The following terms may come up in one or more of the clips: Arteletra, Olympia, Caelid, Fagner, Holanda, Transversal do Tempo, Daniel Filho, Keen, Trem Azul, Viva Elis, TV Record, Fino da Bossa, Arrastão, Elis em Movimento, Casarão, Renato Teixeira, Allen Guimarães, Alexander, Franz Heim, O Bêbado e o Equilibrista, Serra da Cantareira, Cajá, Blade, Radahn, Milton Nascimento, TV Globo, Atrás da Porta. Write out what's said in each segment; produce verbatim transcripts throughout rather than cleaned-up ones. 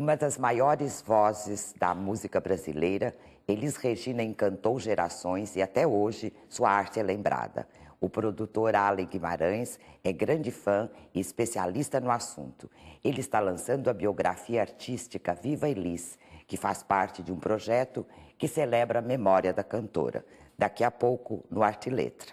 Uma das maiores vozes da música brasileira, Elis Regina encantou gerações e até hoje sua arte é lembrada. O produtor Allen Guimarães é grande fã e especialista no assunto. Ele está lançando a biografia artística Viva Elis, que faz parte de um projeto que celebra a memória da cantora. Daqui a pouco, no Arteletra.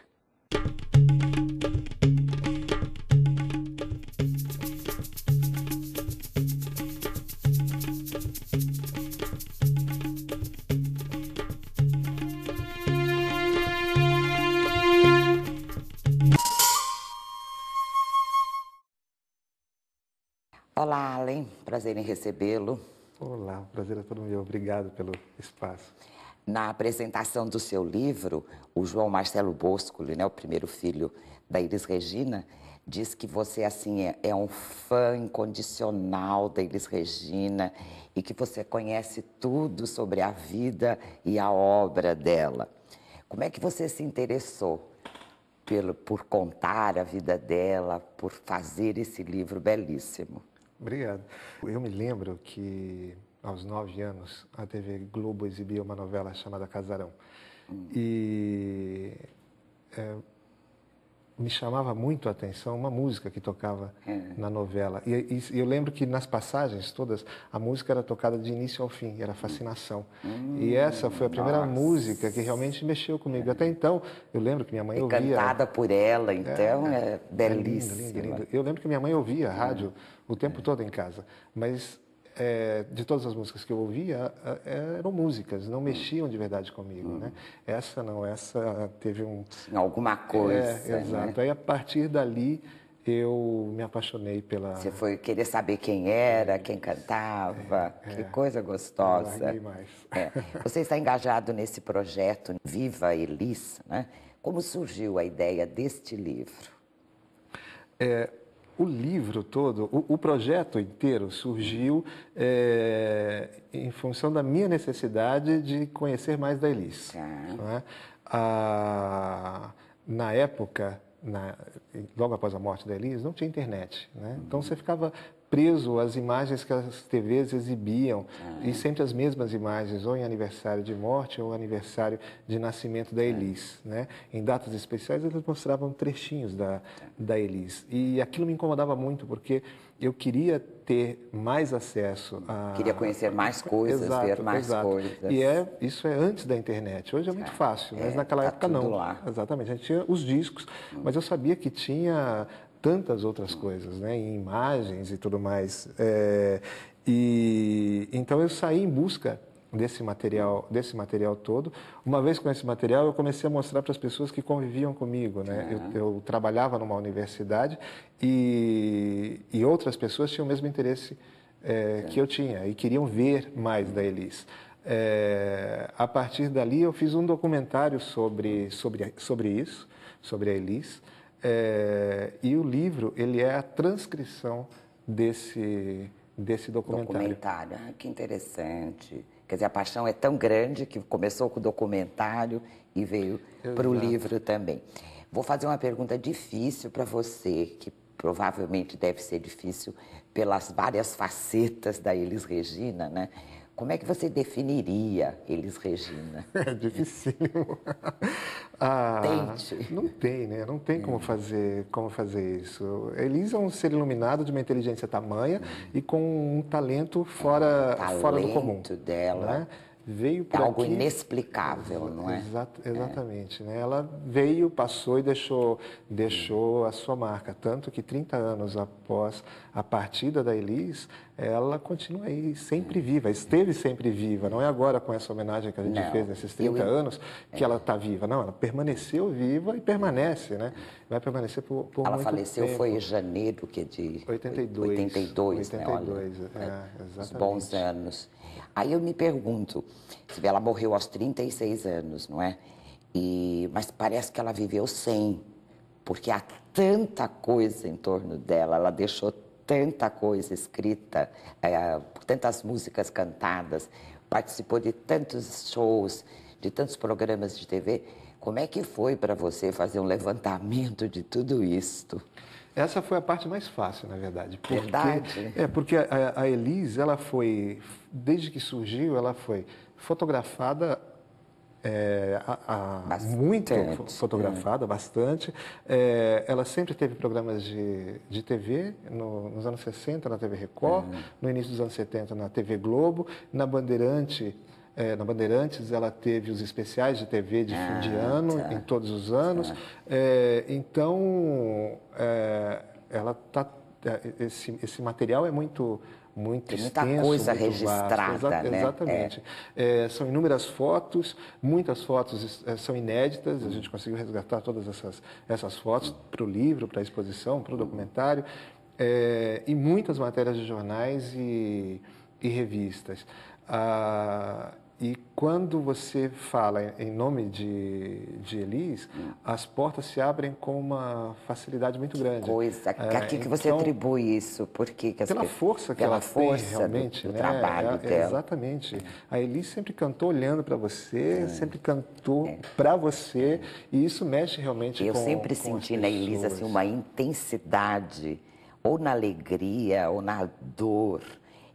Olá, Allen. Prazer em recebê-lo. Olá, prazer é todo meu. Obrigado pelo espaço. Na apresentação do seu livro, o João Marcelo Bôscoli, né, o primeiro filho da Elis Regina, diz que você assim é um fã incondicional da Elis Regina e que você conhece tudo sobre a vida e a obra dela. Como é que você se interessou pelo, por contar a vida dela, por fazer esse livro belíssimo? Obrigado. Eu me lembro que, aos nove anos, a T V Globo exibia uma novela chamada Casarão. Hum. E é, me chamava muito a atenção uma música que tocava hum. na novela. E, e, e eu lembro que, nas passagens todas, a música era tocada de início ao fim, era fascinação. Hum. E essa foi a primeira Nossa. música que realmente mexeu comigo. Hum. Até então, eu lembro que minha mãe e ouvia... Cantada por ela, então, é, é, é belíssima. É lindo, lindo, lindo. Eu lembro que minha mãe ouvia a rádio hum. o tempo hum. todo em casa, mas... É, de todas as músicas que eu ouvia, eram músicas, não mexiam de verdade comigo, hum. né? Essa não, essa teve um... Alguma coisa, é, exato. Né? Aí, a partir dali, eu me apaixonei pela... Você foi querer saber quem era, quem cantava, é, que é. Coisa gostosa. Não mais. É. Você está engajado nesse projeto Viva Elis, né? Como surgiu a ideia deste livro? É... O livro todo, o, o projeto inteiro surgiu é, em função da minha necessidade de conhecer mais da Elis. Ah. Não é? Ah, na época, na, logo após a morte da Elis, não tinha internet, né? Uhum. Então você ficava preso às imagens que as T Vs exibiam, ah, e sempre as mesmas imagens, ou em aniversário de morte ou aniversário de nascimento da Elis, ah, né? Em datas especiais, eles mostravam trechinhos da, da Elis. E aquilo me incomodava muito, porque eu queria ter mais acesso a... Queria conhecer mais coisas, exato, ver mais exato. coisas. E é, isso é antes da internet. Hoje é muito fácil, é, mas naquela tá época não. Lá. Exatamente, a gente tinha os discos, hum. mas eu sabia que tinha... tantas outras coisas, né? Em imagens e tudo mais. É, e então eu saí em busca desse material, desse material todo. Uma vez com esse material, eu comecei a mostrar para as pessoas que conviviam comigo, né? Uhum. Eu, eu trabalhava numa universidade e, e outras pessoas tinham o mesmo interesse é, uhum. que eu tinha e queriam ver mais uhum. da Elis. É, a partir dali, eu fiz um documentário sobre sobre sobre isso, sobre a Elis. É, e o livro, ele é a transcrição desse, desse documentário. Documentário, ah, que interessante. Quer dizer, a paixão é tão grande que começou com o documentário e veio para o livro também. Vou fazer uma pergunta difícil para você, que provavelmente deve ser difícil pelas várias facetas da Elis Regina, né? Como é que você definiria Elis Regina? É dificílimo. Ah, Tente. Não tem, né? Não tem como fazer, como fazer isso. Elis é um ser iluminado de uma inteligência tamanha hum. e com um talento fora, é, um fora do comum. O talento dela, né? Veio por é algo aqui... inexplicável, não é? Exato, exatamente. É. Né? Ela veio, passou e deixou, deixou a sua marca. Tanto que trinta anos após a partida da Elis, ela continua aí sempre viva, esteve sempre viva. Não é agora com essa homenagem que a gente não. fez nesses trinta anos que é. ela está viva. Não, ela permaneceu viva e permanece, né? Vai permanecer por, por ela muito tempo. Ela faleceu foi em janeiro que de... oitenta e dois. oitenta e dois, oitenta e dois, né? oitenta e dois, é, exatamente. Os bons anos. Aí eu me pergunto, ela morreu aos trinta e seis anos, não é? E, mas parece que ela viveu cem, porque há tanta coisa em torno dela, ela deixou tanta coisa escrita, é, tantas músicas cantadas, participou de tantos shows, de tantos programas de T V. Como é que foi para você fazer um levantamento de tudo isto? Essa foi a parte mais fácil, na verdade. Porque, verdade? É, porque a, a Elis, ela foi, desde que surgiu, ela foi fotografada é, a, a muito fotografada, é. bastante. É, ela sempre teve programas de, de T V, no, nos anos sessenta, na T V Record, é. no início dos anos setenta, na T V Globo, na Bandeirante. É, na Bandeirantes, ela teve os especiais de T V de ah, fim de ano, tá. em todos os anos. Tá. É, então, é, ela tá, esse, esse material é muito, muito extenso, muita coisa muito registrada, vasto. Exa né? Exatamente. É. É, são inúmeras fotos, muitas fotos é, são inéditas, a gente conseguiu resgatar todas essas, essas fotos para o livro, para a exposição, para o documentário, é, e muitas matérias de jornais e, e revistas. Ah, e quando você fala em nome de, de Elis, hum. as portas se abrem com uma facilidade muito grande. Que coisa, a que, é, que você então, atribui isso? Por que que as pela pessoas, força que pela ela força tem, realmente. Do, do né? trabalho é, dela. Exatamente. É. A Elis sempre cantou olhando para você, é. sempre cantou é. para você, é. e isso mexe realmente Eu com Eu sempre com senti na Elis assim, uma intensidade, ou na alegria, ou na dor.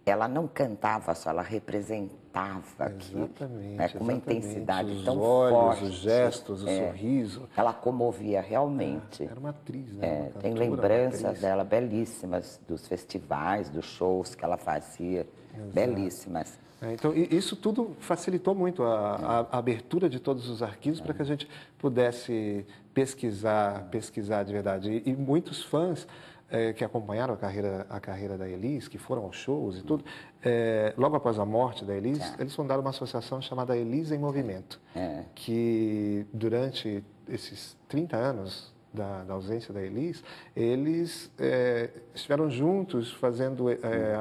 Ela não cantava só, ela representava aquilo, né, com uma intensidade tão forte. Os olhos, os gestos, o é, sorriso. Ela comovia realmente. É, era uma atriz, né? É, uma cantora, tem lembranças atriz. dela belíssimas, dos festivais, dos shows que ela fazia, Exato. belíssimas. É, então, isso tudo facilitou muito a, a, a abertura de todos os arquivos é. para que a gente pudesse pesquisar, pesquisar de verdade. E, e muitos fãs... É, que acompanharam a carreira, a carreira da Elis, que foram aos shows e tudo, é, logo após a morte da Elis, tá. eles fundaram uma associação chamada Elis em Movimento, é. que durante esses trinta anos da, da ausência da Elis, eles é, estiveram juntos fazendo é,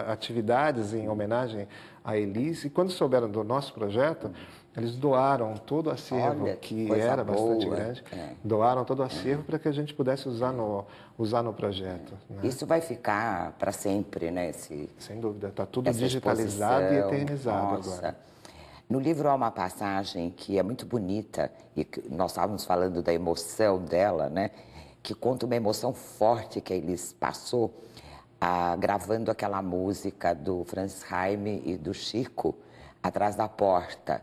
atividades em homenagem à Elis, e quando souberam do nosso projeto, eles doaram todo o acervo, Olha, que, que era boa. bastante grande, é. doaram todo o acervo é. para que a gente pudesse usar no, usar no projeto. É. Né? Isso vai ficar para sempre, né? Esse, Sem dúvida, está tudo digitalizado exposição. e eternizado Nossa. agora. No livro há uma passagem que é muito bonita, e que nós estávamos falando da emoção dela, né? Que conta uma emoção forte que a Elis passou ah, gravando aquela música do Franz Heim e do Chico, Atrás da Porta.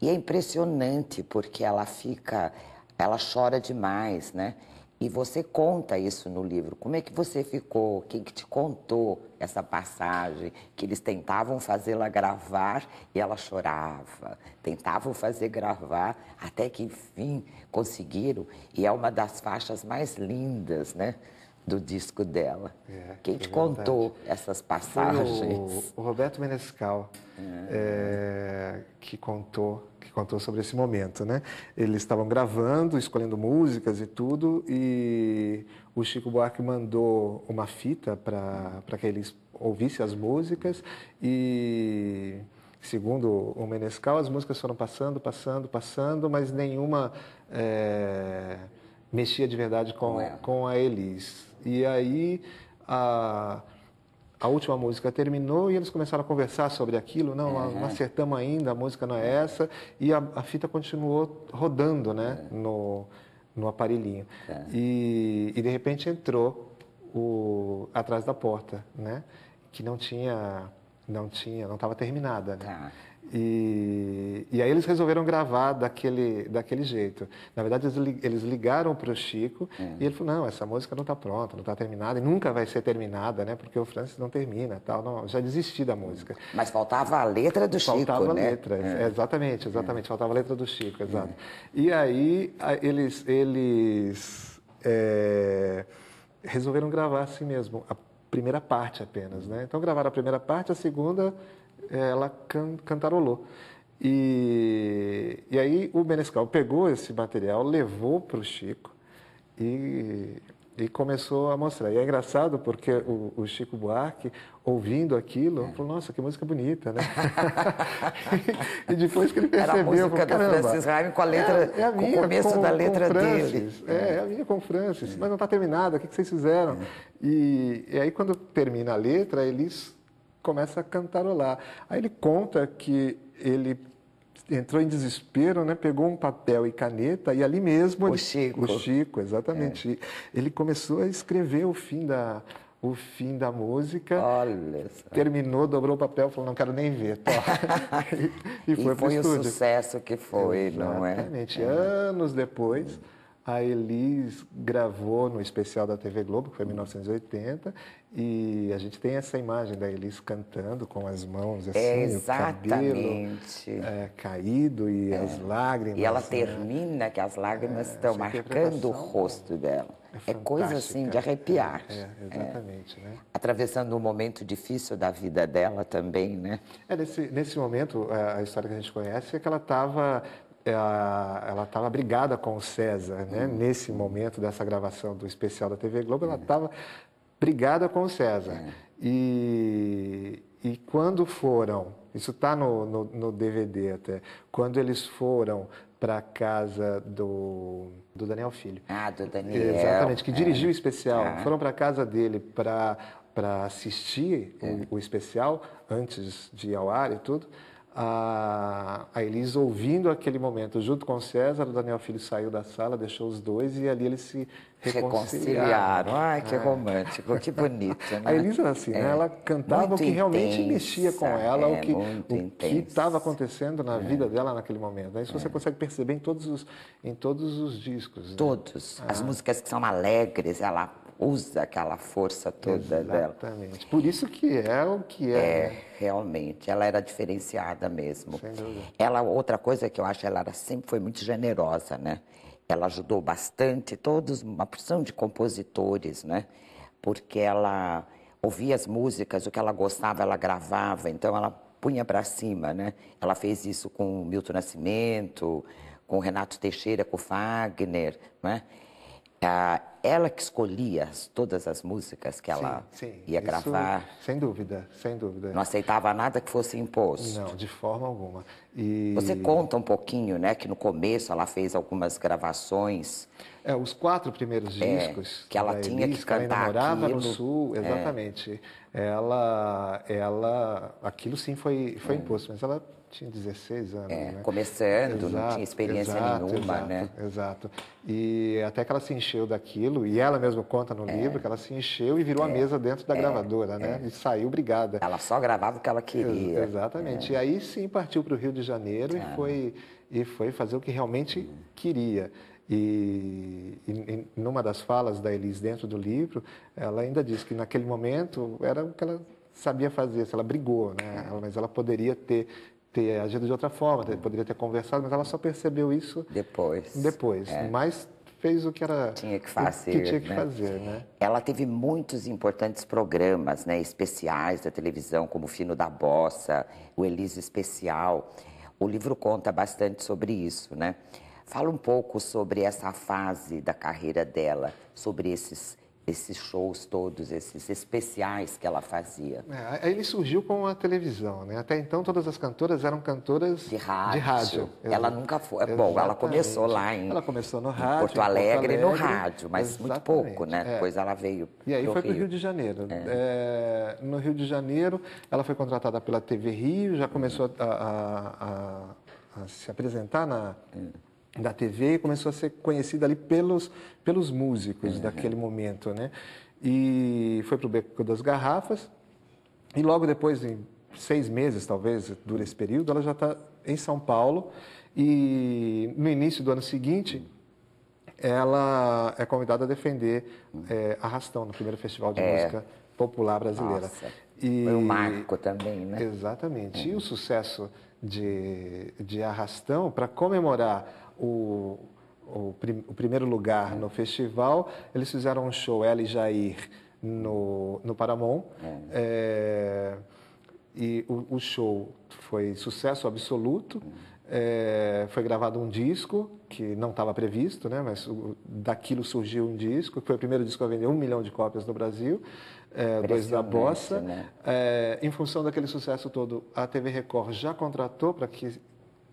E é impressionante, porque ela fica, ela chora demais, né? E você conta isso no livro. Como é que você ficou? Quem que te contou essa passagem? Que eles tentavam fazê-la gravar e ela chorava. Tentavam fazer gravar, até que, enfim, conseguiram. E é uma das faixas mais lindas, né? Do disco dela. É, Quem te é contou essas passagens? O, o Roberto Menescal, é. É, que contou, que contou sobre esse momento, né? Eles estavam gravando, escolhendo músicas e tudo, e o Chico Buarque mandou uma fita para para que eles ouvissem as músicas e, segundo o Menescal, as músicas foram passando, passando, passando, mas nenhuma é, mexia de verdade com, com, com a Elis. E aí, a, a última música terminou e eles começaram a conversar sobre aquilo. Não, uhum. não acertamos ainda, a música não é essa. E a, a fita continuou rodando, né, uhum. no, no aparelhinho. Uhum. E, e, de repente, entrou o, Atrás da Porta, né, que não tinha, não tinha, não estava terminada, né? Uhum. E, e aí eles resolveram gravar daquele, daquele jeito. Na verdade, eles ligaram para o Chico é. e ele falou, não, essa música não está pronta, não está terminada, e nunca vai ser terminada, né? Porque o Francis não termina, tal, não, já desisti da música. Mas faltava a letra do faltava Chico, faltava a né? letra, é. exatamente, exatamente, é. faltava a letra do Chico, exato. É. E aí eles, eles é, resolveram gravar assim mesmo, a primeira parte apenas, né? Então gravaram a primeira parte, a segunda... ela can, cantarolou. E, e aí o Menescal pegou esse material, levou para o Chico e, e começou a mostrar. E é engraçado porque o, o Chico Buarque, ouvindo aquilo, é. falou, nossa, que música bonita, né? E depois que ele percebeu... Era a música do Francis Heim com a letra, é, é a minha, com o começo com, da letra dele. É, é a minha com o Francis, é. mas não está terminada, o que, que vocês fizeram? É. E, e aí quando termina a letra, eles... começa a cantarolar. Aí ele conta que ele entrou em desespero, né? Pegou um papel e caneta e ali mesmo... Ele, o Chico. O Chico, exatamente. É. Ele começou a escrever o fim da... O fim da música, olha, terminou, dobrou o papel, falou, não quero nem ver, tá? E, e foi, e foi o sucesso que foi, exatamente, não é? Exatamente. Anos depois, a Elis gravou no especial da T V Globo, que foi em mil novecentos e oitenta, e a gente tem essa imagem da Elis cantando com as mãos assim, é, exatamente, o cabelo é, caído e é. as lágrimas. E ela termina, né? Que as lágrimas é, estão marcando o rosto dela. É, é coisa assim de arrepiar. É, exatamente. É. Né? Atravessando um momento difícil da vida dela também, né? É, nesse, nesse momento, a história que a gente conhece é que ela estava ela estava brigada com o César, né? Hum. Nesse momento dessa gravação do especial da T V Globo, ela estava brigada com o César. É. E, e quando foram... Isso está no, no, no D V D até. Quando eles foram... para a casa do, do Daniel Filho. Ah, do Daniel. Exatamente, que dirigiu é. o especial. Ah. Foram para a casa dele para assistir é. o, o especial, antes de ir ao ar e tudo. A, a Elis, ouvindo aquele momento, junto com o César, o Daniel Filho saiu da sala, deixou os dois e ali eles se reconciliaram. reconciliaram. Ai, que é. romântico, que bonito. Né? A Elis era assim, é. né? Ela cantava muito o que intensa, realmente mexia com ela, é, o que estava acontecendo na é. vida dela naquele momento. Isso é. você consegue perceber em todos os, em todos os discos. Né? Todos. Ah. As músicas que são alegres, ela usa aquela força toda Exatamente. dela. Exatamente. Por isso que é o que é. É, né? Realmente. Ela era diferenciada mesmo. Sem dúvida. Ela, outra coisa que eu acho, ela era, sempre foi muito generosa, né? Ela ajudou bastante todos, uma porção de compositores, né? Porque ela ouvia as músicas, o que ela gostava, ela gravava, então ela punha para cima, né? Ela fez isso com o Milton Nascimento, com o Renato Teixeira, com o Fagner, né? Ela que escolhia todas as músicas que ela sim, sim. ia Isso, gravar. Sem dúvida, sem dúvida. Não aceitava nada que fosse imposto. Não, de forma alguma. E... Você conta um pouquinho, né, que no começo ela fez algumas gravações. É, os quatro primeiros discos. É, que ela tinha Elis, que cantar aquilo. Ela morava no Sul, exatamente. É. Ela, ela, aquilo sim foi, foi é. imposto, mas ela... Tinha dezesseis anos, é, né? Começando, exato, não tinha experiência exato, nenhuma, exato, né? Exato. E até que ela se encheu daquilo, e ela mesma conta no é. livro que ela se encheu e virou é. a mesa dentro da é. gravadora, né? É. E saiu brigada. Ela só gravava o que ela queria. Ex exatamente. É. E aí sim partiu para o Rio de Janeiro ah. e, foi, e foi fazer o que realmente hum. queria. E, e, e numa das falas da Elis dentro do livro, ela ainda diz que naquele momento era o que ela sabia fazer, ela brigou, né? É. Mas ela poderia ter... ter agido de outra forma, ter, poderia ter conversado, mas ela só percebeu isso depois, depois. É. Mas fez o que era tinha que fazer, o que tinha que né? fazer, né? Ela teve muitos importantes programas, né, especiais da televisão, como o Fino da Bossa, o Elis Especial. O livro conta bastante sobre isso, né? Fala um pouco sobre essa fase da carreira dela, sobre esses esses shows todos, esses especiais que ela fazia. É, ele surgiu com a televisão, né? Até então todas as cantoras eram cantoras de rádio. De rádio. Ela nunca foi. Exatamente. Bom, ela começou lá em, ela começou no rádio, em Porto Alegre, Porto Alegre, no rádio, mas exatamente. muito pouco, né? É. Depois ela veio E aí pro foi para o Rio de Janeiro. É. É, no Rio de Janeiro, ela foi contratada pela T V Rio, já começou a, a, a, a se apresentar na... É. da T V e começou a ser conhecida ali pelos, pelos músicos uhum. daquele momento, né? E foi pro Beco das Garrafas e logo depois, em seis meses talvez, dura esse período, ela já está em São Paulo e no início do ano seguinte ela é convidada a defender é, Arrastão no primeiro Festival de é. Música Popular Brasileira. Nossa, e... foi um marco também, né? Exatamente. Uhum. E o sucesso de, de Arrastão, para comemorar O, o, prim, o primeiro lugar é. no festival, eles fizeram um show, ela e Jair, no, no Paramount. É. É, e o, o show foi sucesso absoluto. É. É, foi gravado um disco, que não estava previsto, né, mas o, daquilo surgiu um disco, que foi o primeiro disco a vender um milhão de cópias no Brasil. É, Dois da Bossa. Né? É, em função daquele sucesso todo, a T V Record já contratou para que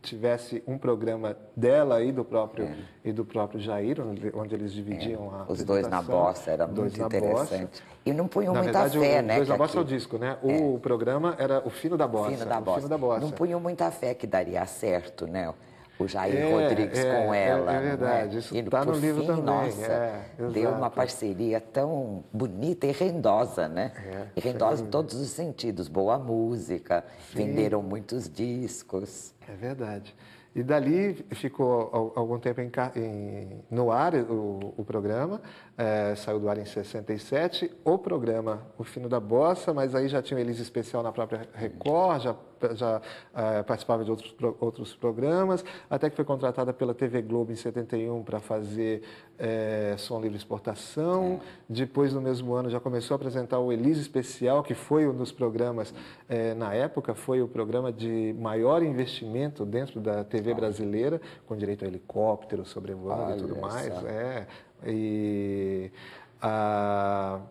tivesse um programa dela e do próprio, é. e do próprio Jair, onde, onde eles dividiam é. a Os Dois na Bossa, era muito interessante. E não punham na muita verdade, fé, o, né? Os Dois na Bossa é o disco, né? É. O programa era o Fino da Bossa. Fino da Bossa. O Fino da Bossa. Não punham muita fé que daria certo, né? O Jair é, Rodrigues é, com ela. É, é verdade, né? Isso está no livro fim, também. Nossa, é, deu uma parceria tão bonita e rendosa, né? É, e rendosa sim. em todos os sentidos. Boa música, sim. venderam muitos discos. É verdade. E dali ficou algum tempo em, em, no ar o, o programa, é, saiu do ar em sessenta e sete, o programa O Fino da Bossa, mas aí já tinha o Elis Especial na própria Record, já, já é, participava de outros, outros programas, até que foi contratada pela T V Globo em setenta e um para fazer é, Som Livre Exportação, é. depois no mesmo ano já começou a apresentar o Elis Especial, que foi um dos programas, é, na época, foi o programa de maior investimento dentro da T V T V brasileira, com direito a helicóptero, sobrevoando Olha e tudo mais. Essa. É. E, a,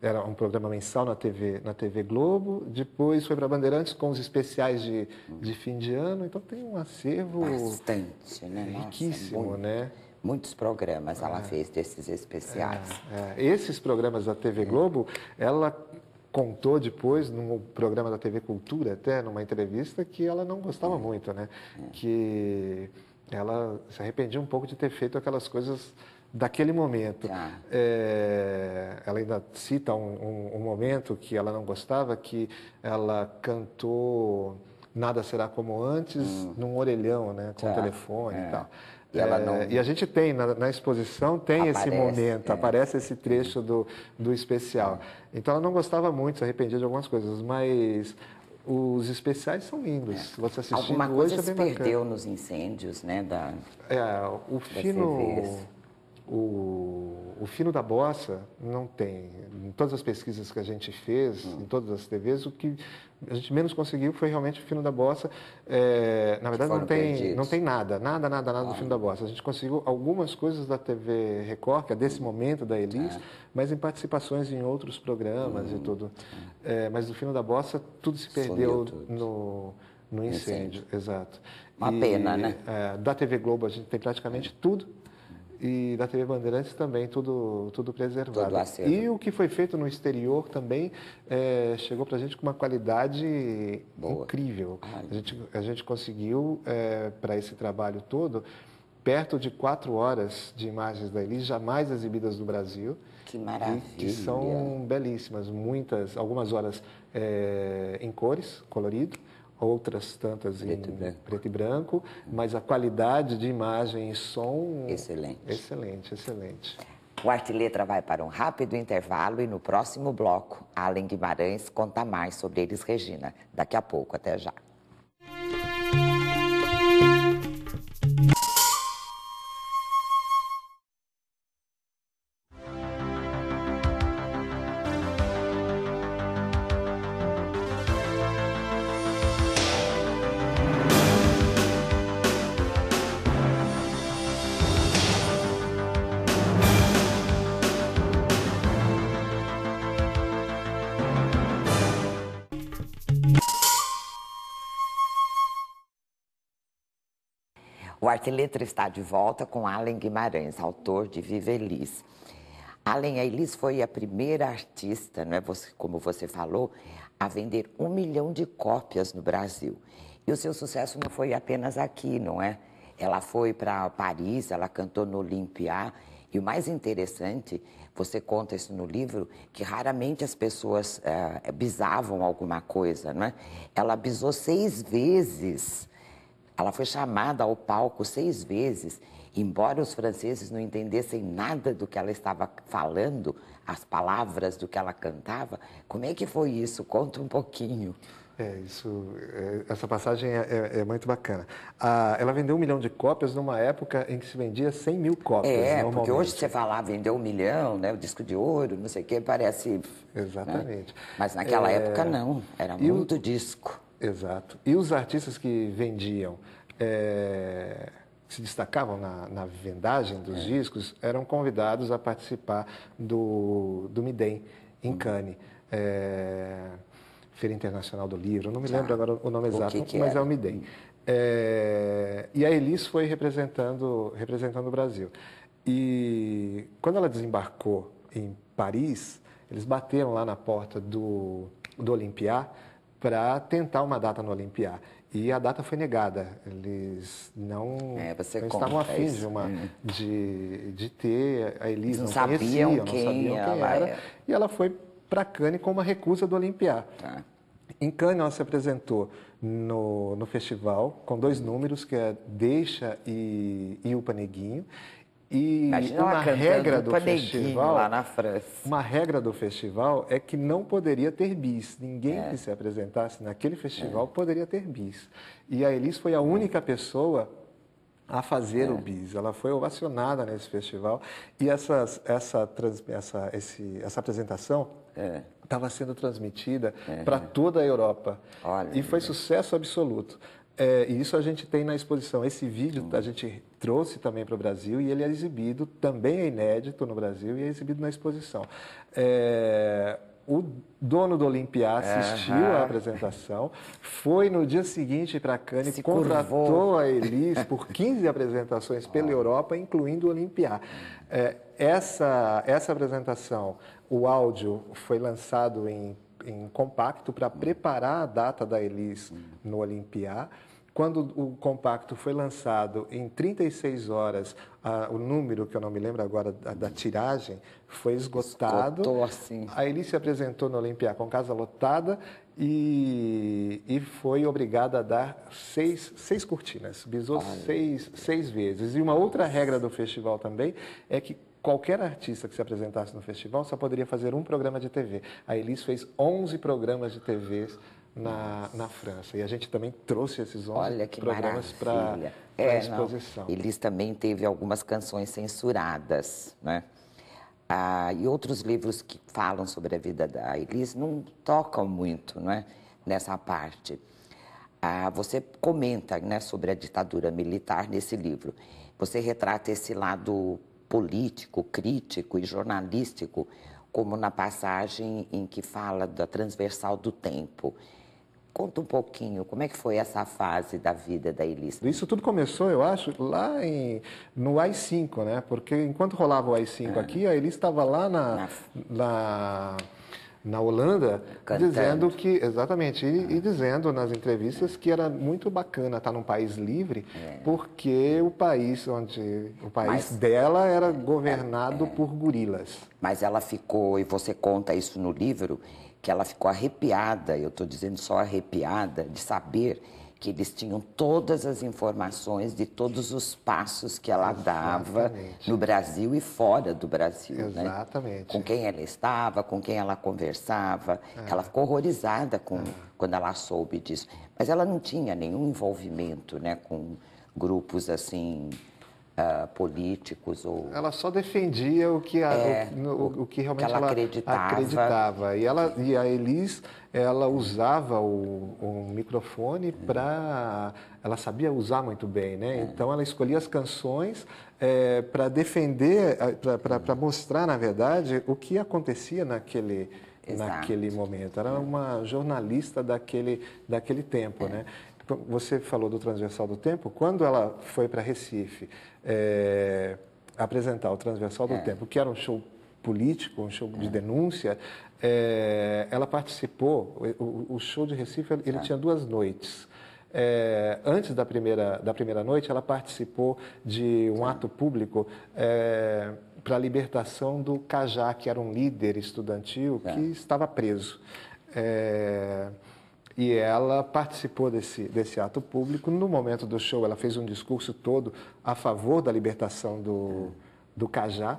era um programa mensal na T V, na T V Globo. Depois foi para Bandeirantes com os especiais de, de fim de ano. Então tem um acervo bastante, né? riquíssimo, Nossa, muito, né? Muitos programas ela é. fez desses especiais. É, é. Esses programas da T V Globo, é. ela... contou depois, num programa da T V Cultura, até, numa entrevista, que ela não gostava é. muito, né? É. Que ela se arrependia um pouco de ter feito aquelas coisas daquele momento. Ah. É, ela ainda cita um, um, um momento que ela não gostava, que ela cantou Nada Será Como Antes, hum. num orelhão, né? Com ah. o telefone é. e tal. E, ela não... é, e a gente tem, na, na exposição, tem aparece, esse momento, é. aparece esse trecho do, do especial. É. Então, ela não gostava muito, se arrependia de algumas coisas, mas os especiais são lindos. É. Você assistiu hoje é bem bacana. Alguma coisa se perdeu nos incêndios, né? Da... É, o fino... O, o Fino da Bossa não tem, em todas as pesquisas que a gente fez, hum. em todas as T Vs, o que a gente menos conseguiu foi realmente o Fino da Bossa. É, na verdade, não tem, não tem nada, nada, nada, nada ah. do Fino da Bossa. A gente conseguiu algumas coisas da T V Record, que é desse hum. momento, da Elis, é. mas em participações em outros programas hum. e tudo. É, mas do Fino da Bossa, tudo se perdeu no... no incêndio. incêndio. Exato. Uma e, pena, né? É, da T V Globo, a gente tem praticamente hum. tudo. E da T V Bandeirantes também, tudo, tudo preservado. Tudo e o que foi feito no exterior também é, chegou para a gente com uma qualidade Boa. incrível. Ai, a, gente, a gente conseguiu, é, para esse trabalho todo, perto de quatro horas de imagens da Elis, jamais exibidas no Brasil. Que maravilha! E que são belíssimas, muitas, algumas horas é, em cores, colorido. Outras tantas preto em e preto e branco, mas a qualidade de imagem e som... Excelente. Excelente, excelente. O Arteletra vai para um rápido intervalo e no próximo bloco, Allen Guimarães conta mais sobre Elis Regina. Daqui a pouco, até já. O Arteletra está de volta com Allen Guimarães, autor de Viva Elis. Allen, a Elis foi a primeira artista, não é, você, como você falou, a vender um milhão de cópias no Brasil. E o seu sucesso não foi apenas aqui, não é? Ela foi para Paris, ela cantou no Olympia. E o mais interessante, você conta isso no livro, que raramente as pessoas é, bisavam alguma coisa, não é? Ela bisou seis vezes. Ela foi chamada ao palco seis vezes, embora os franceses não entendessem nada do que ela estava falando, as palavras do que ela cantava. Como é que foi isso? Conta um pouquinho. É, isso, é, essa passagem é, é, é muito bacana. Ah, ela vendeu um milhão de cópias numa época em que se vendia cem mil cópias, é, normalmente. Porque hoje você falar vendeu um milhão, né, o disco de ouro, não sei o que, parece... Exatamente. Né? Mas naquela é... época não, era e muito o... disco. Exato. E os artistas que vendiam, é, que se destacavam na, na vendagem dos é. discos, eram convidados a participar do, do Midem, em hum. Cannes. É, Feira Internacional do Livro, eu não me lembro ah, agora o nome exato, que que mas era? é o Midem. É, e a Elis foi representando, representando o Brasil. E quando ela desembarcou em Paris, eles bateram lá na porta do, do Olympia para tentar uma data no Olympia. E a data foi negada. Eles não, é, você não estavam afins de, uma, hum. de, de ter a Elis. Eles não, não sabiam conheciam, quem, não sabiam quem ela era. É. E ela foi para Cannes com uma recusa do Olympia. Tá. Em Cannes, ela se apresentou no, no festival com dois números, que é Deixa e, e o Paneguinho. E imagina uma regra do festival lá na França. Uma regra do festival é que não poderia ter bis. Ninguém é. que se apresentasse naquele festival é. poderia ter bis. E a Elis foi a única é. pessoa a fazer é. o bis. Ela foi ovacionada nesse festival. E essas, essa, essa, esse, essa apresentação estava é. sendo transmitida é. para toda a Europa. Olha, e foi sucesso absoluto. É, e isso a gente tem na exposição. Esse vídeo a gente trouxe também para o Brasil e ele é exibido, também é inédito no Brasil e é exibido na exposição. É, o dono do Olympia assistiu uhum. à apresentação, foi no dia seguinte para Cannes, Se contratou curvou. a Elis por quinze apresentações pela Europa, incluindo o Olympia. É, essa, essa apresentação, o áudio foi lançado em em compacto para preparar a data da Elis hum. no Olympia. Quando o compacto foi lançado, em trinta e seis horas, a, o número, que eu não me lembro agora, da, da tiragem, foi esgotado. Esgotou, assim. A Elis se apresentou no Olympia com casa lotada e, e foi obrigada a dar seis, seis cortinas. Bisou seis, seis vezes. E uma outra regra do festival também é que qualquer artista que se apresentasse no festival só poderia fazer um programa de T V. A Elis fez onze programas de T V na, na França. E a gente também trouxe esses onze programas para é, a exposição. Não. Elis também teve algumas canções censuradas, né? Ah, e outros livros que falam sobre a vida da Elis não tocam muito, né, nessa parte. Ah, você comenta, né, sobre a ditadura militar nesse livro. Você retrata esse lado político, crítico e jornalístico, como na passagem em que fala da Transversal do Tempo. Conta um pouquinho, como é que foi essa fase da vida da Elis? Isso tudo começou, eu acho, lá em, no A I cinco, né? Porque enquanto rolava o A I cinco ah. aqui, a Elis estava lá na, na... na Holanda, Cantando. dizendo que... Exatamente, e, ah. e dizendo nas entrevistas que era muito bacana estar num país livre, é. porque o país onde... O país Mas, dela era governado é, é. por gorilas. Mas ela ficou, e você conta isso no livro, que ela ficou arrepiada, eu estou dizendo só arrepiada, de saber que eles tinham todas as informações de todos os passos que ela dava Exatamente. no Brasil e fora do Brasil. Exatamente. Né? Com quem ela estava, com quem ela conversava. É. Ela ficou horrorizada com, é. quando ela soube disso. Mas ela não tinha nenhum envolvimento, né, com grupos assim... Uh, políticos ou... Ela só defendia o que, a, é, o, o, o que realmente que ela, ela acreditava. acreditava. E, ela, e a Elis, ela usava o, o microfone para... Ela sabia usar muito bem, né? É. Então, ela escolhia as canções é, para defender, para mostrar, na verdade, o que acontecia naquele... Exato. naquele momento. Era uma jornalista daquele, daquele tempo, é. né? Você falou do Transversal do Tempo. Quando ela foi para Recife é, apresentar o Transversal do é. Tempo, que era um show político, um show é. de denúncia, é, ela participou. O, o show de Recife ele é. tinha duas noites. É, antes da primeira, da primeira noite, ela participou de um é. ato público é, para a libertação do Cajá, que era um líder estudantil é. que estava preso. É, E ela participou desse, desse ato público. No momento do show, ela fez um discurso todo a favor da libertação do, do Cajá.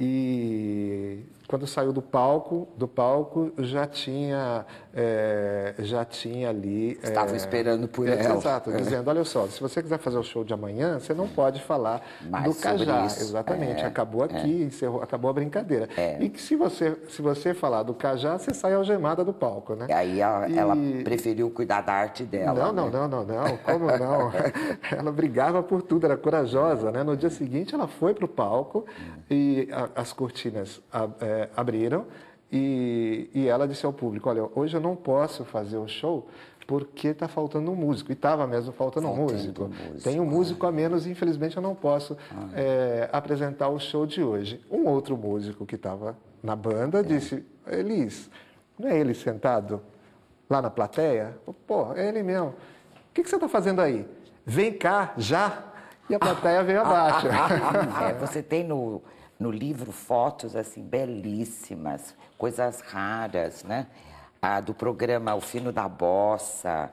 E quando saiu do palco, do palco já tinha, é, já tinha ali... Estavam é, esperando por é, ela. Exato, é. dizendo, olha só, se você quiser fazer o show de amanhã, você não pode falar Mais do Cajá. Isso. Exatamente, é, acabou aqui, é. encerrou, acabou a brincadeira. É. E que se você, se você falar do Cajá, você sai algemada do palco, né? E aí ela, e... ela preferiu cuidar da arte dela. Não, não, né? não, não, não, como não? Ela brigava por tudo, era corajosa, né? No dia seguinte, ela foi para o palco e... A, As cortinas abriram e, e ela disse ao público, olha, hoje eu não posso fazer o show porque está faltando um músico. E estava mesmo faltando, faltando um músico. músico. Tem um músico a menos e, infelizmente, eu não posso é, apresentar o show de hoje. Um outro músico que estava na banda disse, Elis, não é ele sentado lá na plateia? Pô, é ele mesmo. O que, que você está fazendo aí? Vem cá, já! E a plateia veio abaixo. É, você tem no, no livro fotos assim belíssimas, coisas raras, né? Ah, do programa O Fino da Bossa,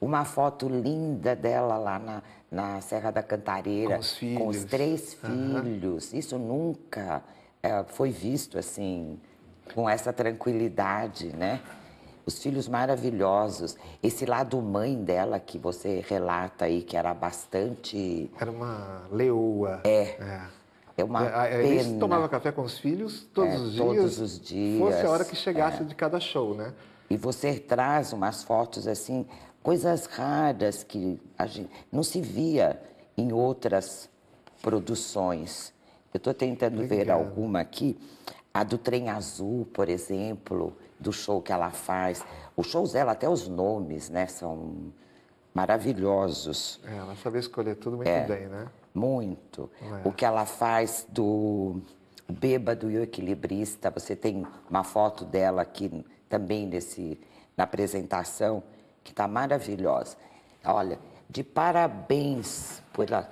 uma foto linda dela lá na, na Serra da Cantareira, com os, filhos. Com os três uhum. filhos. Isso nunca é, foi visto assim, com essa tranquilidade, né? Os filhos maravilhosos, esse lado mãe dela que você relata aí, que era bastante... Era uma leoa. É, é, é uma pena. Eles tomava café com os filhos todos, é, os, dias, todos os dias, fosse a hora que chegasse é. de cada show, né? E você traz umas fotos assim, coisas raras que a gente não se via em outras produções. Eu estou tentando Obrigado. ver alguma aqui, a do Trem Azul, por exemplo... do show que ela faz. Os shows dela, até os nomes, né, são maravilhosos. É, ela sabe escolher tudo muito é, bem, né? Muito. É. O que ela faz do Bêbado e o Equilibrista, você tem uma foto dela aqui também nesse, na apresentação, que está maravilhosa. Olha, de parabéns pela,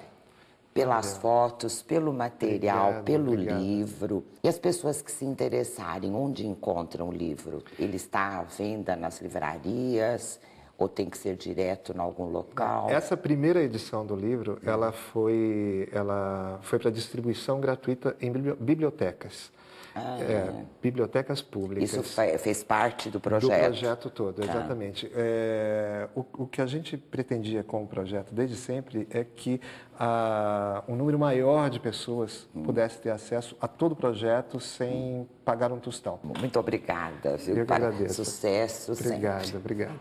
pelas Olha. fotos, pelo material, obrigado, pelo obrigado. livro. E as pessoas que se interessarem, onde encontram o livro? Ele está à venda nas livrarias ou tem que ser direto em algum local? Essa primeira edição do livro, ela foi, ela foi para distribuição gratuita em bibliotecas. Ah, é, bibliotecas públicas. Isso fez parte do projeto? Do projeto todo, exatamente. Ah. É, o, o que a gente pretendia com o projeto desde sempre é que a, um número maior de pessoas hum. pudesse ter acesso a todo o projeto sem hum. pagar um tostão. Muito obrigada, viu? Eu que agradeço. Sucesso obrigado, sempre. Obrigado, obrigado.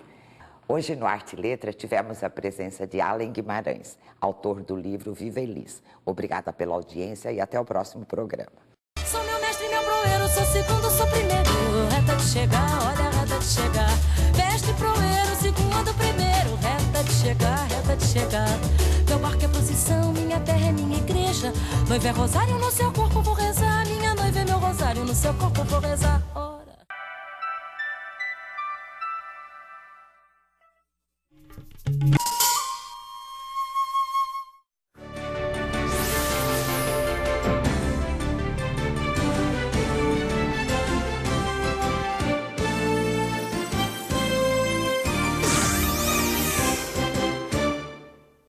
Hoje no Arteletra tivemos a presença de Allen Guimarães, autor do livro Viva Elis. Obrigada pela audiência e até o próximo programa. Sou meu mestre, meu proeiro, sou segundo, sou primeiro. Reta de chegar, olha a reta de chegar. Mestre, proeiro, segundo, primeiro. Reta de chegar, reta de chegar. Meu barco é posição, minha terra é minha igreja. Noiva é rosário, no seu corpo vou rezar. Minha noiva é meu rosário, no seu corpo vou rezar. Oh.